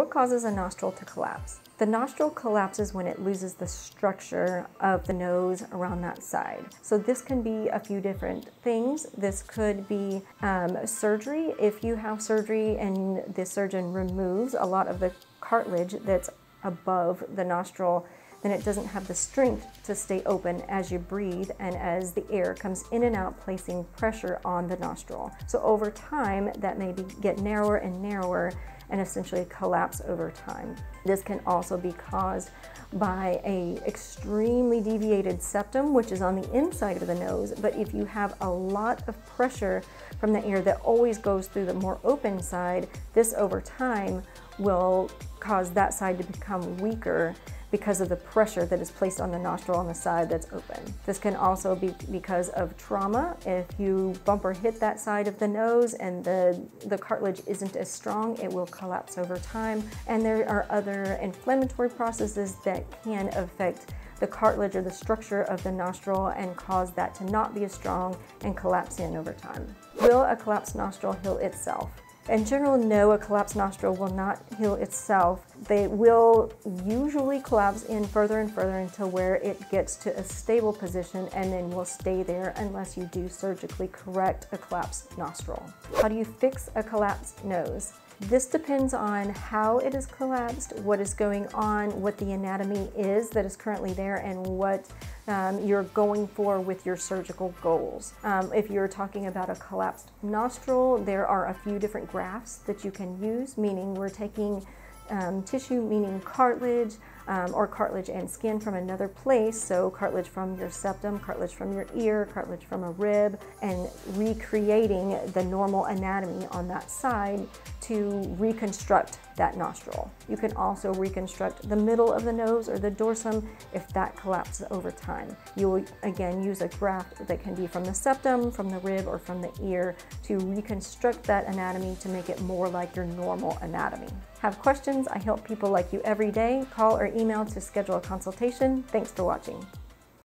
What causes a nostril to collapse? The nostril collapses when it loses the structure of the nose around that side. So this can be a few different things. This could be surgery. If you have surgery and the surgeon removes a lot of the cartilage that's above the nostril, then it doesn't have the strength to stay open as you breathe and as the air comes in and out, placing pressure on the nostril. So over time, that may get narrower and narrower, and essentially collapse over time. This can also be caused by an extremely deviated septum, which is on the inside of the nose, but if you have a lot of pressure from the air that always goes through the more open side, this over time will cause that side to become weaker because of the pressure that is placed on the nostril on the side that's open. This can also be because of trauma. If you bump or hit that side of the nose and the cartilage isn't as strong, it will collapse over time. And there are other inflammatory processes that can affect the cartilage or the structure of the nostril and cause that to not be as strong and collapse in over time. Will a collapsed nostril heal itself? In general, no, a collapsed nostril will not heal itself. They will usually collapse in further and further until where it gets to a stable position and then will stay there unless you do surgically correct a collapsed nostril. How do you fix a collapsed nose? This depends on how it is collapsed, what is going on, what the anatomy is that is currently there, and what you're going for with your surgical goals. If you're talking about a collapsed nostril, there are a few different grafts that you can use, meaning we're taking tissue, meaning cartilage, or cartilage and skin from another place, so cartilage from your septum, cartilage from your ear, cartilage from a rib, and recreating the normal anatomy on that side to reconstruct that nostril. You can also reconstruct the middle of the nose or the dorsum if that collapses over time. You will again use a graft that can be from the septum, from the rib, or from the ear to reconstruct that anatomy to make it more like your normal anatomy. Have questions? I help people like you every day. Call or email to schedule a consultation. Thanks for watching.